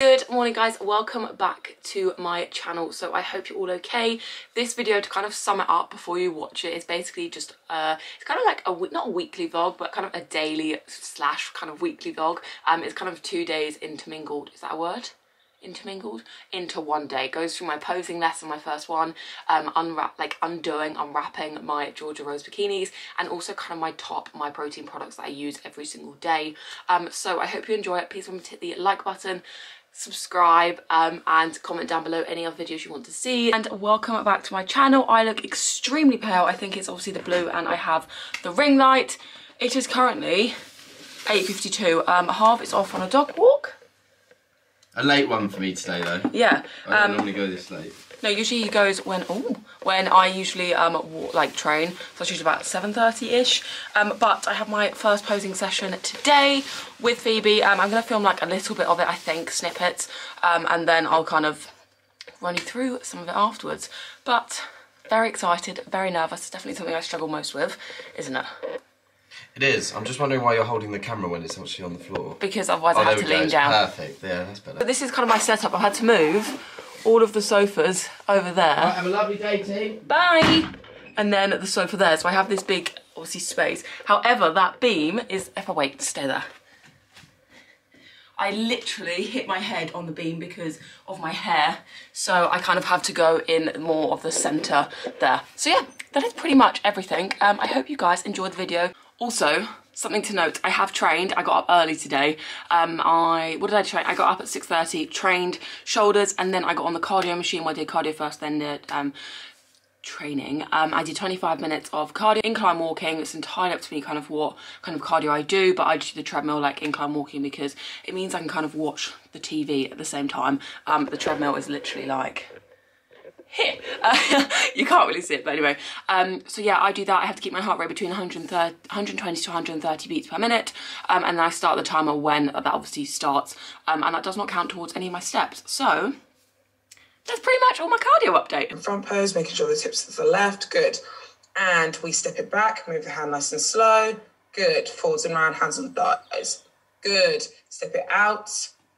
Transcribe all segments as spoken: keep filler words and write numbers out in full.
Good morning guys, welcome back to my channel. So I hope you're all okay. This video, to kind of sum it up before you watch it, is basically just uh it's kind of like a not a weekly vlog but kind of a daily slash kind of weekly vlog. Um it's kind of two days intermingled, is that a word? Intermingled into one day. Goes through my posing lesson, my first one, um unwrap like undoing unwrapping my Georgia Rose bikinis, and also kind of my top MyProtein products that I use every single day. Um so I hope you enjoy it. Please remember to hit the like button, subscribe, um and comment down below any other videos you want to see, and welcome back to my channel. I look extremely pale. I think it's obviously the blue, and I have the ring light. It is currently eight fifty-two. Um half is off on a dog walk, a late one for me today though. Yeah, I don't um, normally go this late. No, usually he goes when oh when I usually um walk, like train, so it's usually about seven thirty ish. Um but I have my first posing session today with Phoebe. um I'm gonna film like a little bit of it, I think, snippets, um and then I'll kind of run you through some of it afterwards. But very excited, very nervous. It's definitely something I struggle most with, isn't it? It is. I'm just wondering why you're holding the camera when it's actually on the floor. Because otherwise oh, I have to lean down. Perfect. Yeah, that's better. But this is kind of my setup. I've had to move all of the sofas over there. Right, have a lovely day, team. Bye. And then the sofa there. So I have this big, obviously, space. However, that beam is. If I wait, stay there. I literally hit my head on the beam because of my hair. So I kind of have to go in more of the centre there. So yeah, that is pretty much everything. Um, I hope you guys enjoyed the video. Also, something to note, I have trained. I got up early today. Um, I, what did I train? I got up at six thirty, trained shoulders, and then I got on the cardio machine. Well, I did cardio first, then the um, training. Um, I did twenty-five minutes of cardio, incline walking. It's entirely up to me kind of what kind of cardio I do, but I just do the treadmill, like incline walking, because it means I can kind of watch the T V at the same time. Um, the treadmill is literally like... here. Uh, you can't really see it, but anyway, um so yeah, I do that. I have to keep my heart rate between one hundred twenty to one hundred thirty beats per minute, um and then I start the timer when that obviously starts, um and that does not count towards any of my steps. So that's pretty much all my cardio update. Front pose, making sure the hips to the left, good, and we step it back, move the hand nice and slow, good, forwards and round, hands on thighs, good, step it out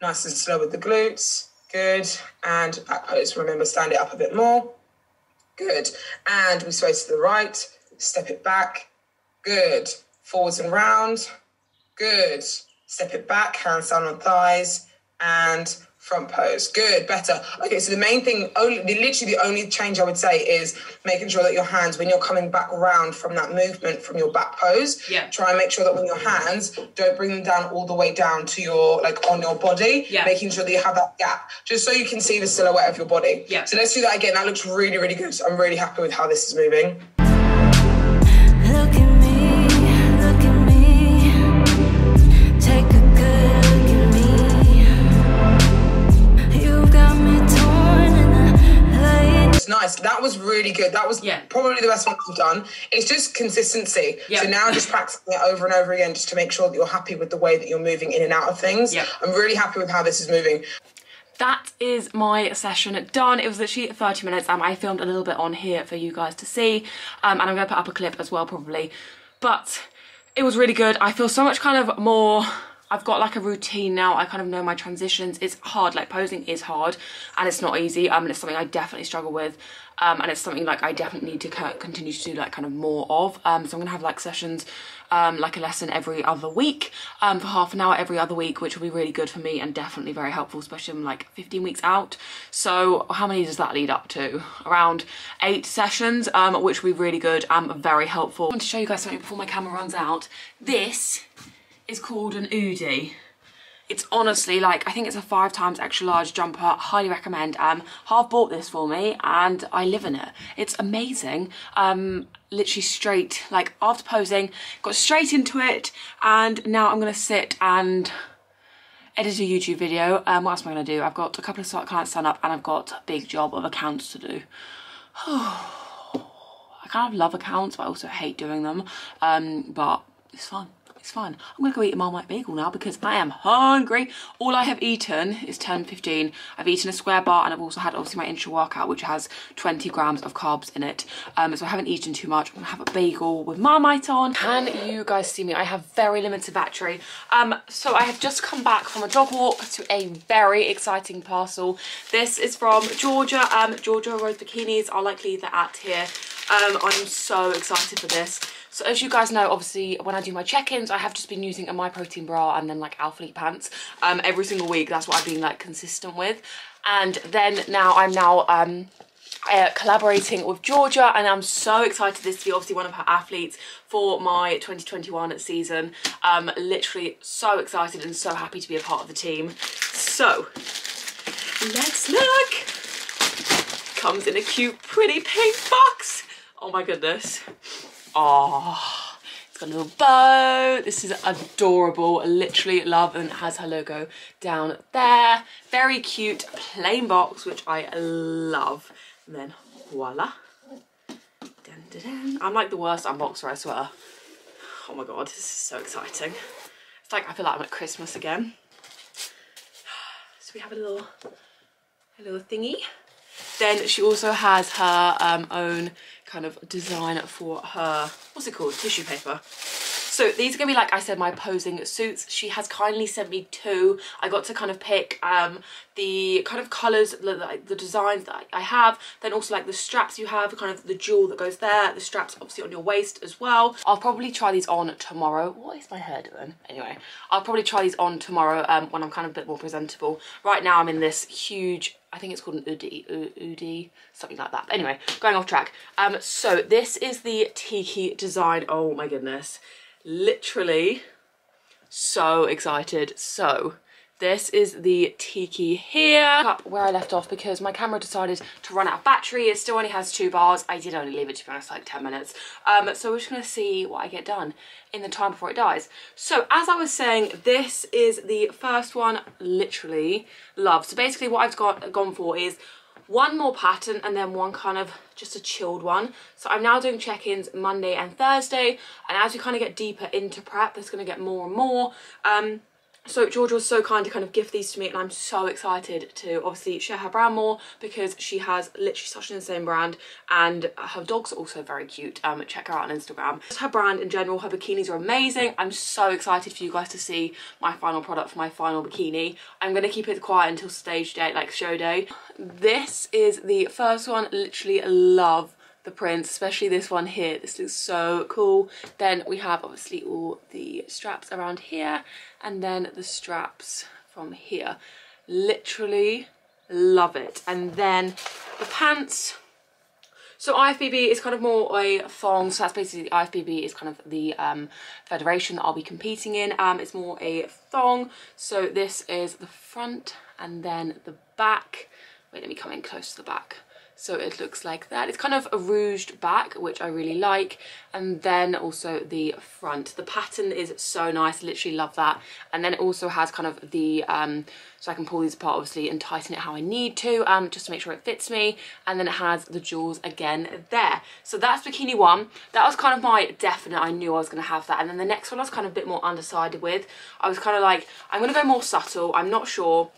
nice and slow with the glutes. Good, and back pose. Remember, stand it up a bit more. Good, and we sway to the right, step it back. Good, forwards and round. Good, step it back, hands down on thighs, and front pose. Good, better. Okay, so the main thing, only, literally the only change I would say is making sure that your hands, when you're coming back round from that movement from your back pose, yeah, try and make sure that when your hands, don't bring them down all the way down to your, like on your body, yeah, making sure that you have that gap, just so you can see the silhouette of your body. Yeah. So let's do that again. That looks really, really good. I'm really happy with how this is moving. Nice. That was really good. That was yeah. probably the best one I've done. It's just consistency. Yep. So now I'm just practicing it over and over again just to make sure that you're happy with the way that you're moving in and out of things. Yep. I'm really happy with how this is moving. That is my session done. It was literally thirty minutes. Um, I filmed a little bit on here for you guys to see. Um, and I'm going to put up a clip as well probably. But it was really good. I feel so much kind of more... I've got like a routine now. I kind of know my transitions. It's hard, like posing is hard and it's not easy. Um, and it's something I definitely struggle with. Um, and it's something like I definitely need to continue to do like kind of more of. Um, so I'm gonna have like sessions, um, like a lesson every other week, um, for half an hour every other week, which will be really good for me and definitely very helpful, especially when like fifteen weeks out. So how many does that lead up to? Around eight sessions, um, which will be really good and very helpful. I want to show you guys something before my camera runs out. This is called an oodie. It's honestly like, I think it's a five times extra large jumper. Highly recommend. Um, Harv bought this for me and I live in it. It's amazing. Um, literally straight, like after posing, got straight into it, and now I'm gonna sit and edit a YouTube video. Um, what else am I gonna do? I've got a couple of clients signed up and I've got a big job of accounts to do. I kind of love accounts, but I also hate doing them. Um, but it's fun. It's fine. I'm gonna go eat a Marmite bagel now because I am hungry. All I have eaten is ten fifteen. I've eaten a square bar and I've also had obviously my intra workout, which has twenty grams of carbs in it. Um, so I haven't eaten too much. I'm gonna have a bagel with Marmite on. Can you guys see me? I have very limited battery. Um, so I have just come back from a dog walk to a very exciting parcel. This is from Georgia. Um, Georgia Rose Bikinis. I'll like leave that at here. Um, I'm so excited for this. So as you guys know, obviously, when I do my check-ins, I have just been using a MyProtein bra and then like Alphalete pants um, every single week. That's what I've been like consistent with. And then now I'm now um, uh, collaborating with Georgia, and I'm so excited this to be obviously one of her athletes for my twenty twenty-one season. Um, literally so excited and so happy to be a part of the team. So let's look. Comes in a cute, pretty pink box. Oh my goodness. Oh, it's got a little bow. This is adorable. I literally love, and it has her logo down there. Very cute plain box, which I love. And then voila. Dun, dun, dun. I'm like the worst unboxer, I swear. Oh my god, this is so exciting. It's like I feel like I'm at Christmas again. So we have a little a little thingy. Then she also has her um, own kind of design for her, what's it called, tissue paper. So these are gonna be, like I said, my posing suits. She has kindly sent me two. I got to kind of pick um, the kind of colors, like the designs that I have, then also like the straps you have, kind of the jewel that goes there, the straps obviously on your waist as well. I'll probably try these on tomorrow. What is my hair doing? Anyway, I'll probably try these on tomorrow um, when I'm kind of a bit more presentable. Right now I'm in this huge, I think it's called an Udi, Udi, something like that. But anyway, going off track. Um, so this is the Tiki design. Oh my goodness. Literally so excited. So this is the Tiki here. Up where I left off, because my camera decided to run out of battery. It still only has two bars. I did only leave it, to be honest, like ten minutes. Um, so we're just gonna see what I get done in the time before it dies. So as I was saying, this is the first one. Literally love. So basically what I've got gone for is one more pattern and then one kind of just a chilled one. So I'm now doing check-ins Monday and Thursday, and as we kind of get deeper into prep, there's going to get more and more. Um, so Georgia was so kind to kind of gift these to me, and I'm so excited to obviously share her brand more, because she has literally such an insane brand, and her dogs are also very cute. Um, check her out on Instagram. Just her brand in general, her bikinis are amazing. I'm so excited for you guys to see my final product for my final bikini. I'm going to keep it quiet until stage day, like show day. This is the first one. Literally love the prints, especially this one here. This looks so cool. Then we have obviously all the straps around here, and then the straps from here. Literally love it. And then the pants. So I F B B is kind of more a thong, so that's basically the I F B B is kind of the um, federation that I'll be competing in. Um, it's more a thong. So this is the front and then the back. Wait, let me come in close to the back. So it looks like that. It's kind of a rouged back, which I really like. And then also the front. The pattern is so nice, literally love that. And then it also has kind of the, um, so I can pull these apart obviously and tighten it how I need to, um, just to make sure it fits me. And then it has the jewels again there. So that's bikini one. That was kind of my definite, I knew I was gonna have that. And then the next one I was kind of a bit more undecided with. I was kind of like, I'm gonna go more subtle, I'm not sure.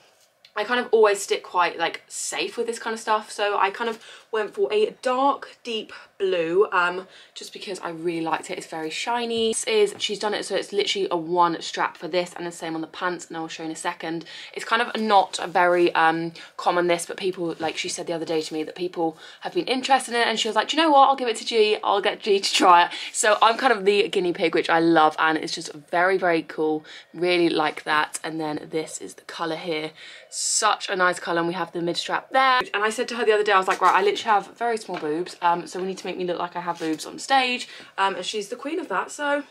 I kind of always stick quite like safe with this kind of stuff, so I kind of went for a dark deep blue, um just because I really liked it. It's very shiny. This is, she's done it so it's literally a one strap for this, and the same on the pants, and I'll show you in a second. It's kind of not very um common, this, but people, like she said the other day to me, that people have been interested in it, and she was like, do you know what, I'll give it to G, I'll get G to try it. So I'm kind of the guinea pig, which I love, and it's just very very cool, really like that. And then this is the color here. So such a nice colour, and we have the mid strap there. And I said to her the other day, I was like, right, I literally have very small boobs, um so we need to make me look like I have boobs on stage, um and she's the queen of that, so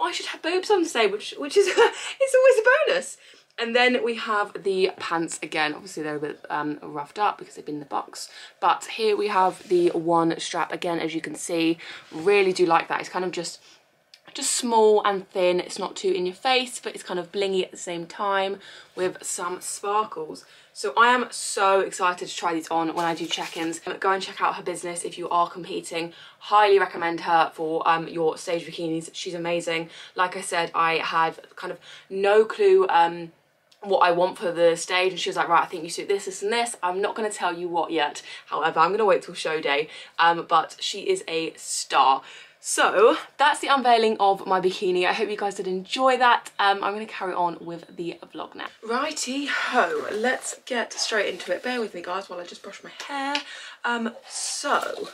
I should have boobs on stage, which which is it's always a bonus. And then we have the pants again. Obviously they're a bit um, roughed up because they've been in the box, but here we have the one strap again, as you can see. Really do like that. It's kind of just just small and thin. It's not too in your face, but it's kind of blingy at the same time with some sparkles. So I am so excited to try these on when I do check-ins. Go and check out her business if you are competing. Highly recommend her for um, your stage bikinis. She's amazing. Like I said, I had kind of no clue um, what I want for the stage, and she was like, right, I think you suit this, this and this. I'm not going to tell you what yet. However, I'm going to wait till show day. Um, but she is a star. So that's the unveiling of my bikini. I hope you guys did enjoy that. Um, I'm going to carry on with the vlog now. Righty ho, let's get straight into it. Bear with me guys while I just brush my hair. Um, so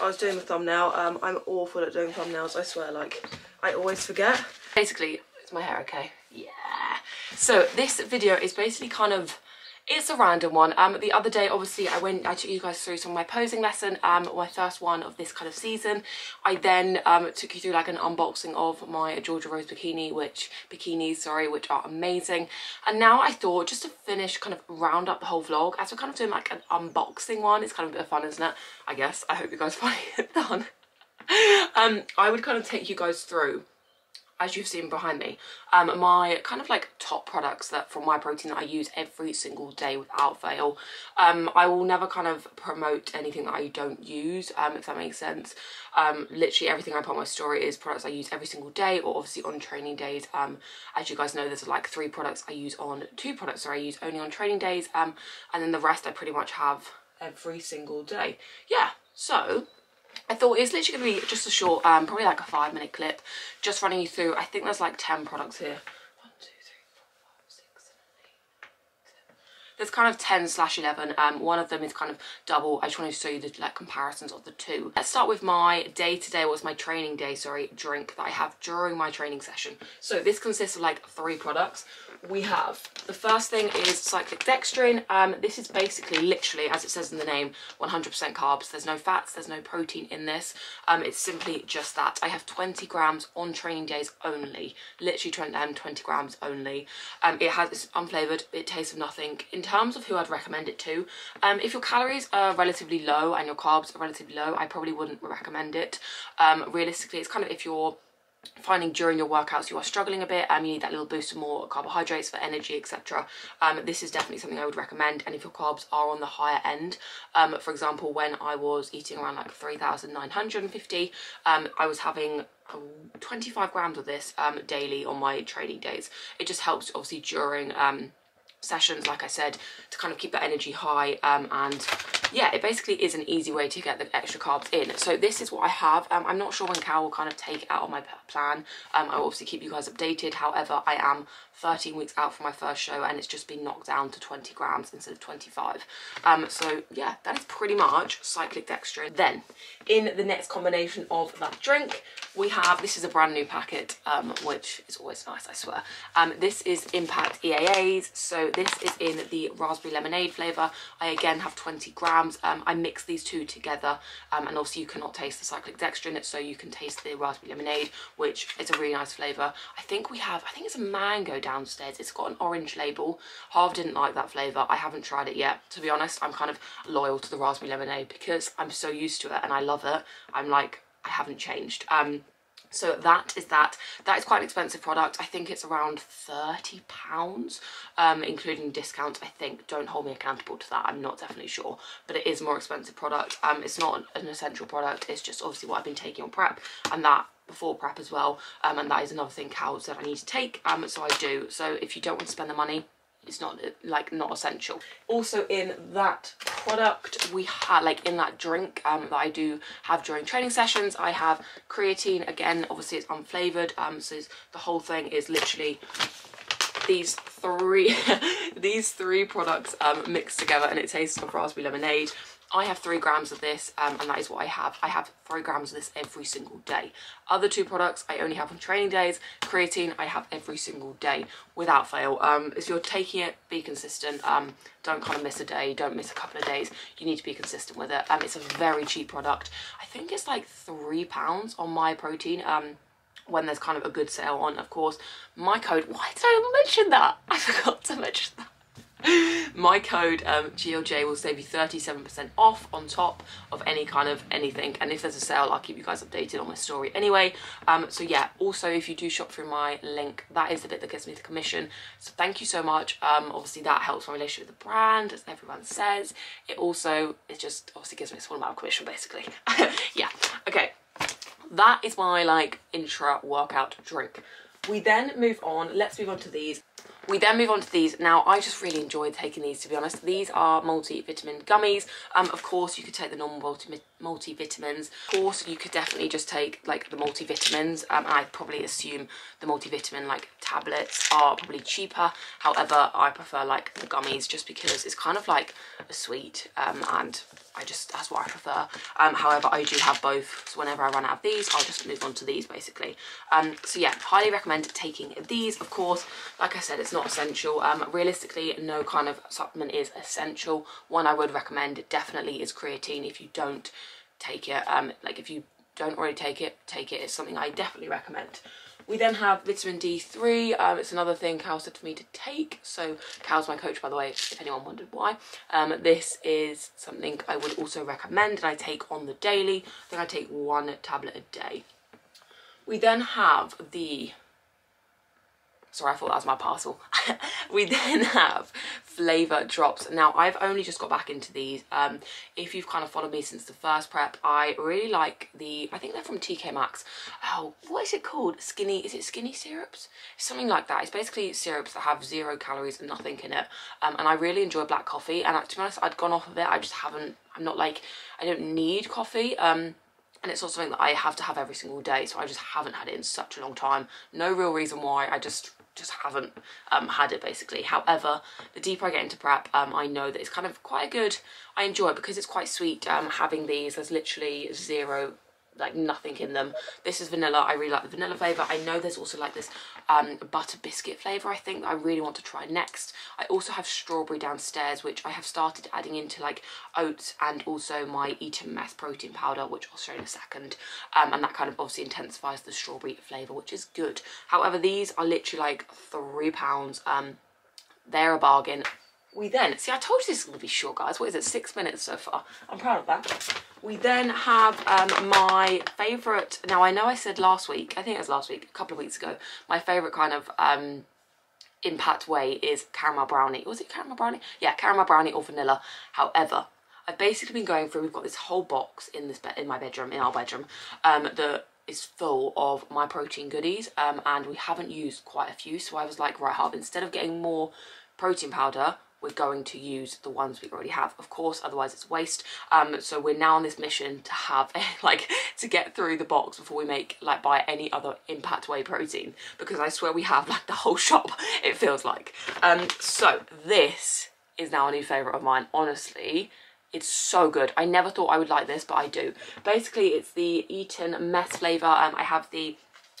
I was doing the thumbnail. Um, I'm awful at doing thumbnails, I swear, like I always forget. Basically, it's my hair, okay? Yeah. So this video is basically kind of, it's a random one. Um, the other day, obviously, I went, I took you guys through some of my posing lesson, um, my first one of this kind of season. I then um, took you through like an unboxing of my Georgia Rose bikini, which, bikinis, sorry, which are amazing. And now I thought, just to finish, kind of round up the whole vlog, as we're kind of doing like an unboxing one, it's kind of a bit of fun, isn't it? I guess. I hope you guys find it fun. um, I would kind of take you guys through, as you've seen behind me, um, my kind of like top products that from MyProtein that I use every single day without fail. Um, I will never kind of promote anything that I don't use, um, if that makes sense. Um, literally everything I put on my story is products I use every single day, or obviously on training days. Um, as you guys know, there's like three products I use on, two products that I use only on training days, um, and then the rest I pretty much have every single day. Yeah, so I thought it's literally going to be just a short, um, probably like a five minute clip, just running you through. I think there's like ten products here. One, two, three, four, five, six, seven, eight, seven. There's kind of ten slash eleven. Um, one of them is kind of double. I just wanted to show you the like comparisons of the two. Let's start with my day today, what's my training day, sorry, drink that I have during my training session. So this consists of like three products. We have, the first thing is cyclic dextrin. Um, this is basically, literally, as it says in the name, one hundred percent carbs. There's no fats, there's no protein in this. Um, it's simply just that. I have twenty grams on training days only. Literally um, twenty grams only. Um, it has, it's unflavoured, it tastes of nothing. In terms of who I'd recommend it to, um, if your calories are relatively low and your carbs are relatively low, I probably wouldn't recommend it. Um, realistically, it's kind of if you're finding during your workouts you are struggling a bit, and um, you need that little boost of more carbohydrates for energy, etc. Um, this is definitely something I would recommend. And if your carbs are on the higher end, um, for example, when I was eating around like three thousand nine hundred fifty, um, I was having twenty-five grams of this um, daily on my training days. It just helps obviously during um, sessions, like I said, to kind of keep that energy high, um, and yeah, it basically is an easy way to get the extra carbs in. So this is what I have. um, I'm not sure when Cal will kind of take out on my plan. um, I will obviously keep you guys updated. However, I am thirteen weeks out from my first show, and it's just been knocked down to twenty grams instead of twenty-five. Um, so yeah, that is pretty much cyclic dextrin. Then in the next combination of that drink, we have, this is a brand new packet, um, which is always nice, I swear. Um, this is Impact E A As. So this is in the raspberry lemonade flavour. I again have twenty grams. Um, I mix these two together, um, and also you cannot taste the cyclic dextrin, so you can taste the raspberry lemonade, which is a really nice flavour. I think we have, I think it's a mango downstairs. It's got an orange label. Harv didn't like that flavour. I haven't tried it yet. To be honest, I'm kind of loyal to the raspberry lemonade because I'm so used to it and I love it. I'm like, I haven't changed. Um, so that is that. That is quite an expensive product. I think it's around thirty pounds, um, including discounts, I think. Don't hold me accountable to that. I'm not definitely sure, but it is a more expensive product. Um, it's not an essential product. It's just obviously what I've been taking on prep, and that before prep as well. Um, and that is another thing Cal said I need to take. Um, so I do. So if you don't want to spend the money, it's not like not essential. Also in that product, we had like in that drink um, that I do have during training sessions, I have creatine. Again, obviously it's unflavoured. Um, so it's, the whole thing is literally these three, these three products um, mixed together, and it tastes of raspberry lemonade. I have three grams of this, um, and that is what I have. I have three grams of this every single day. Other two products I only have on training days. Creatine I have every single day without fail. Um, if you're taking it, be consistent. Um, don't kind of miss a day. Don't miss a couple of days. You need to be consistent with it. Um, it's a very cheap product. I think it's like three pounds on MyProtein. Um, when there's kind of a good sale on, of course. My code. Why did I mention that? I forgot to mention that. My code um, G L J will save you thirty-seven percent off on top of any kind of anything. And if there's a sale, I'll keep you guys updated on my story anyway. Um, so yeah, also if you do shop through my link, that is the bit that gets me the commission. So thank you so much. Um, obviously that helps my relationship with the brand, as everyone says. It also, it just obviously gives me a small amount of commission basically. Yeah, okay. That is my like intra workout drink. We then move on, let's move on to these. We then move on to these. Now, I just really enjoyed taking these, to be honest. These are multivitamin gummies. Um, of course, you could take the normal multi multivitamins. Of course, you could definitely just take, like, the multivitamins. Um, and I probably assume the multivitamin, like, tablets are probably cheaper. However, I prefer, like, the gummies just because it's kind of, like, a sweet. Um, and I just, that's what I prefer. Um, however, I do have both. So whenever I run out of these, I'll just move on to these, basically. Um, so, yeah, highly recommend taking these. Of course, like I said, it's not essential. Um, realistically, no kind of supplement is essential. One I would recommend definitely is creatine. If you don't take it, um, like if you don't already take it, take it. It's something I definitely recommend. We then have vitamin D three. Um, it's another thing Cal said for me to take. So Cal's my coach, by the way, if anyone wondered why. Um, this is something I would also recommend and I take on the daily. I think I take one tablet a day. We then have the... Sorry, I thought that was my parcel. We then have flavor drops. Now, I've only just got back into these. Um, if you've kind of followed me since the first prep, I really like the, I think they're from T K Maxx. Oh, what is it called? Skinny, is it skinny syrups? Something like that. It's basically syrups that have zero calories and nothing in it. Um, and I really enjoy black coffee. And uh, to be honest, I'd gone off of it. I just haven't, I'm not like, I don't need coffee. Um, And it's also something that I have to have every single day, so I just haven't had it in such a long time. No real reason why, I just just haven't um, had it basically. However, the deeper I get into prep, um, I know that it's kind of quite a good, I enjoy it because it's quite sweet um, having these. There's literally zero, like nothing in them. This is vanilla, I really like the vanilla flavour. I know there's also like this um, butter biscuit flavour, I think, that I really want to try next. I also have strawberry downstairs, which I have started adding into like oats and also my Eton Mess protein powder, which I'll show in a second. Um, and that kind of obviously intensifies the strawberry flavour, which is good. However, these are literally like three pounds. Um, they're a bargain. We then, see, I told you this is going to be short, guys. What is it? Six minutes so far. I'm proud of that. We then have um, my favourite. Now, I know I said last week, I think it was last week, a couple of weeks ago, my favourite kind of um, Impact Whey is caramel brownie. Was it caramel brownie? Yeah, caramel brownie or vanilla. However, I've basically been going through, we've got this whole box in this in my bedroom, in our bedroom, um, the... is full of MyProtein goodies um, and we haven't used quite a few, so I was like, right, Harv, instead of getting more protein powder, we're going to use the ones we already have, of course, otherwise it's waste. Um, so we're now on this mission to have like to get through the box before we make like buy any other Impact Whey protein, because I swear we have like the whole shop, it feels like. Um, so this is now a new favourite of mine, honestly. It's so good. I never thought I would like this, but I do. Basically, it's the Eton Mess flavour. Um, I have the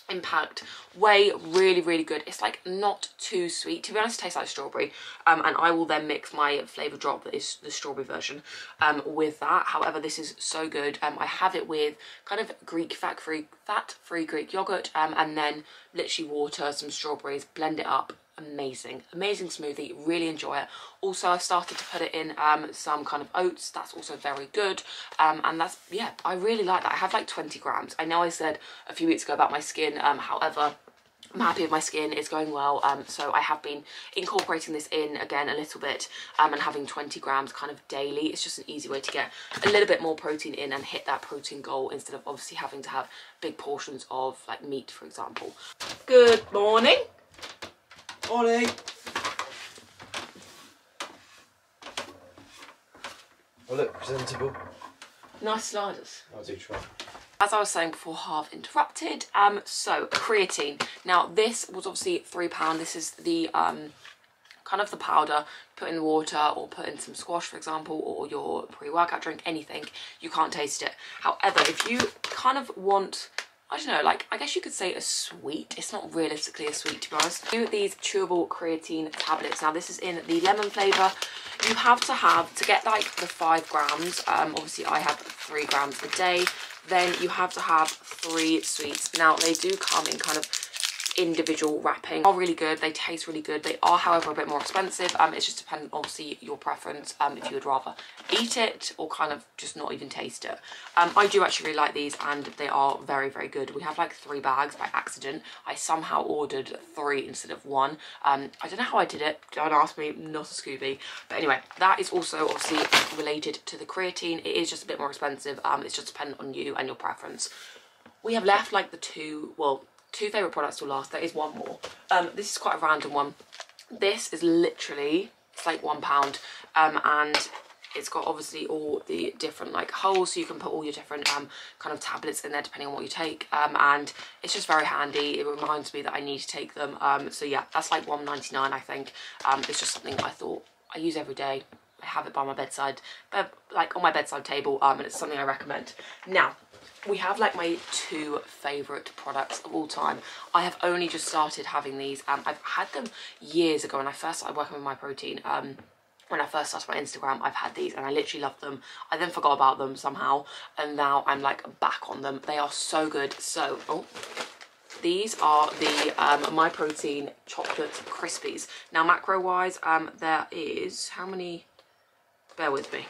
Impact Whey. Really, really good. It's, like, not too sweet. To be honest, it tastes like strawberry. Um, and I will then mix my flavour drop, that is the strawberry version, um, with that. However, this is so good. Um, I have it with kind of Greek fat-free fat-free Greek yoghurt um, and then literally water, some strawberries, blend it up. Amazing, amazing smoothie, really enjoy it. Also, I've started to put it in um, some kind of oats, that's also very good. Um, and that's, yeah, I really like that. I have like twenty grams. I know I said a few weeks ago about my skin, um, however, I'm happy with my skin, it's going well. Um, so I have been incorporating this in again a little bit um, and having twenty grams kind of daily. It's just an easy way to get a little bit more protein in and hit that protein goal instead of obviously having to have big portions of like meat, for example. Good morning. Ollie. I look presentable. Nice sliders. I do try. As I was saying before, Harv interrupted. Um, so creatine. Now this was obviously three pound. This is the um, kind of the powder. Put in water or put in some squash, for example, or your pre-workout drink. Anything. You can't taste it. However, if you kind of want, I don't know, like, I guess you could say a sweet. It's not realistically a sweet, to be honest. Do these chewable creatine tablets. Now, this is in the lemon flavour. You have to have, to get, like, the five grams, um, obviously I have three grams a day, then you have to have three sweets. Now, they do come in kind of individual wrapping are really good. They taste really good. They are, however, a bit more expensive. Um, it's just dependent, obviously, your preference, um, if you would rather eat it or kind of just not even taste it. Um, I do actually really like these and they are very, very good. We have like three bags by accident. I somehow ordered three instead of one. Um, I don't know how I did it. Don't ask me, not a Scooby. But anyway, that is also obviously related to the creatine. It is just a bit more expensive. Um, it's just dependent on you and your preference. We have left like the two, well, two favourite products till last. There is one more. Um, this is quite a random one. This is literally, it's like one pound. Um, and it's got obviously all the different like holes, so you can put all your different um, kind of tablets in there depending on what you take. Um, and it's just very handy. It reminds me that I need to take them. Um, so yeah, that's like one ninety-nine, I think. Um, it's just something I thought I use every day. I have it by my bedside, but like on my bedside table, um, and it's something I recommend. Now, we have like my two favourite products of all time. I have only just started having these. Um, I've had them years ago when I first started working with MyProtein. Um, when I first started my Instagram, I've had these and I literally loved them. I then forgot about them somehow and now I'm like back on them. They are so good. So, oh. These are the um, MyProtein Chocolate Crispies. Now, macro-wise, um, there is, how many? Bear with me.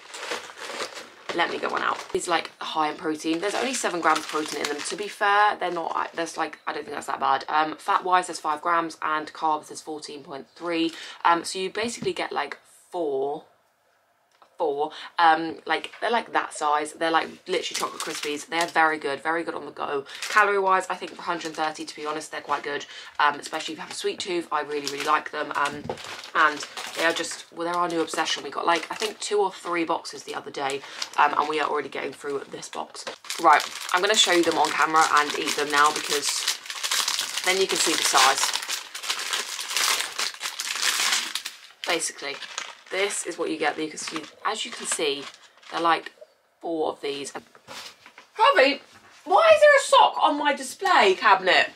Let me get one out. It's like high in protein. There's only seven grams of protein in them. To be fair, they're not, there's like, I don't think that's that bad. Um, fat wise, there's five grams and carbs, there's fourteen point three. Um, so you basically get like four, four, um, like they're like that size. They're like literally chocolate crispies. They're very good, very good on the go. Calorie wise, I think for one hundred and thirty, to be honest, they're quite good. Um, especially if you have a sweet tooth, I really, really like them. Um, and they are just, well, they're our new obsession. We got like, I think two or three boxes the other day, um, and we are already getting through this box. Right, I'm gonna show you them on camera and eat them now because then you can see the size. Basically, this is what you get. You can see, as you can see, they're like four of these. Harvey, why is there a sock on my display cabinet?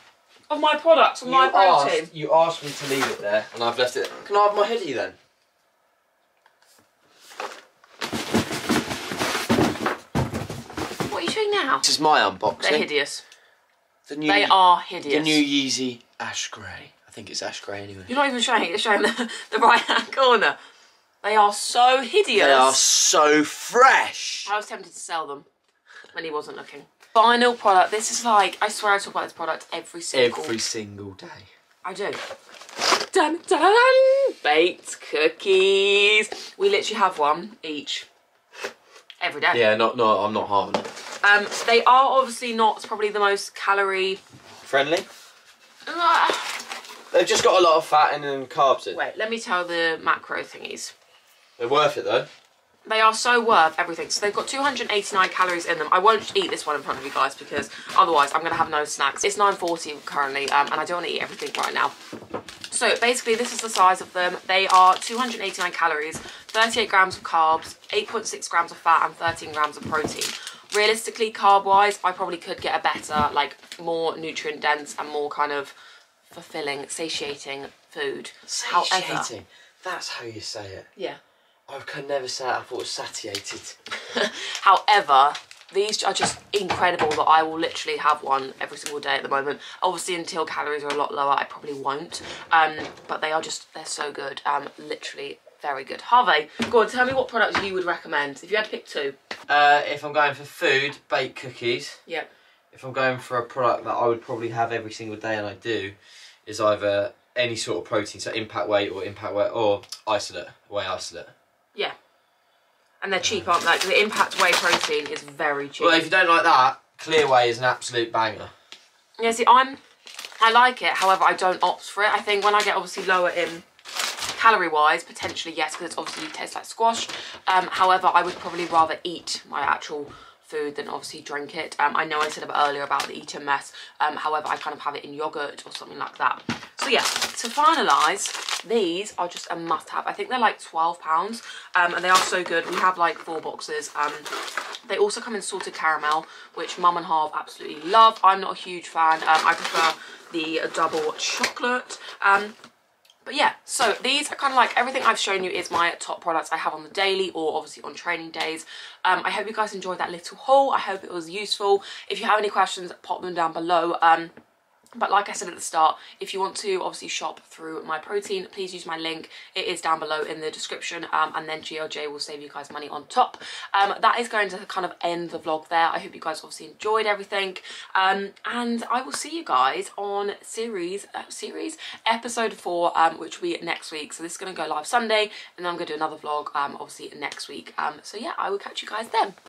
Of my products, of my protein. Asked, you asked me to leave it there, and I've left it. Can I have my hoodie then? What are you doing now? This is my unboxing. They're hideous. The new, they are hideous. The new Yeezy Ash Grey. I think it's Ash Grey anyway. You're not even showing it. It's showing the, the right-hand corner. They are so hideous. They are so fresh. I was tempted to sell them when he wasn't looking. Final product. This is like, I swear I talk about this product every single every single day. I do. Dun dun! Baked cookies. We literally have one each every day. Yeah, no, no, I'm not harming it. Um, they are obviously not probably the most calorie friendly. Uh, They've just got a lot of fat in and carbs in. Wait, let me tell the macro thingies. They're worth it though. They are so worth everything. So they've got two hundred and eighty-nine calories in them. I won't eat this one in front of you guys because otherwise I'm going to have no snacks. It's nine forty currently, um, and I don't want to eat everything right now. So basically this is the size of them. They are two hundred and eighty-nine calories, thirty-eight grams of carbs, eight point six grams of fat and thirteen grams of protein. Realistically, carb wise, I probably could get a better, like more nutrient dense and more kind of fulfilling, satiating food. Satiating? However, that's how you say it. Yeah. I could never say it. I thought it was satiated. However, these are just incredible that I will literally have one every single day at the moment. Obviously, until calories are a lot lower, I probably won't. Um, but they are just, they're so good. Um, literally very good. Harvey, go on, tell me what products you would recommend if you had to pick two. Uh, if I'm going for food, baked cookies. Yep. If I'm going for a product that I would probably have every single day and I do, is either any sort of protein, so Impact Whey or Impact Whey or isolate, whey isolate. Yeah, and they're cheap, aren't they? The Impact Whey protein is very cheap. Well, if you don't like that, Clear Whey is an absolute banger. Yeah, see, I'm, I like it. However, I don't opt for it. I think when I get obviously lower in calorie-wise, potentially yes, because it's obviously tastes like squash. Um, however, I would probably rather eat my actual food than obviously drink it. Um, I know I said about earlier about the Eton Mess. Um, however, I kind of have it in yogurt or something like that. So yeah, to finalise, these are just a must-have. I think they're like twelve pounds, um, and they are so good. We have like four boxes. Um, they also come in salted caramel, which Mum and Harv absolutely love. I'm not a huge fan. Um, I prefer the double chocolate. Um, But yeah, so these are kind of like everything I've shown you is my top products I have on the daily or obviously on training days. Um, I hope you guys enjoyed that little haul. I hope it was useful. If you have any questions, pop them down below. Um, But like I said at the start, if you want to obviously shop through MyProtein, please use my link. It is down below in the description, um, and then G L J will save you guys money on top. Um, that is going to kind of end the vlog there. I hope you guys obviously enjoyed everything, um, and I will see you guys on series, uh, series episode four, um, which will be next week. So this is going to go live Sunday, and then I'm going to do another vlog um, obviously next week. Um, so yeah, I will catch you guys then.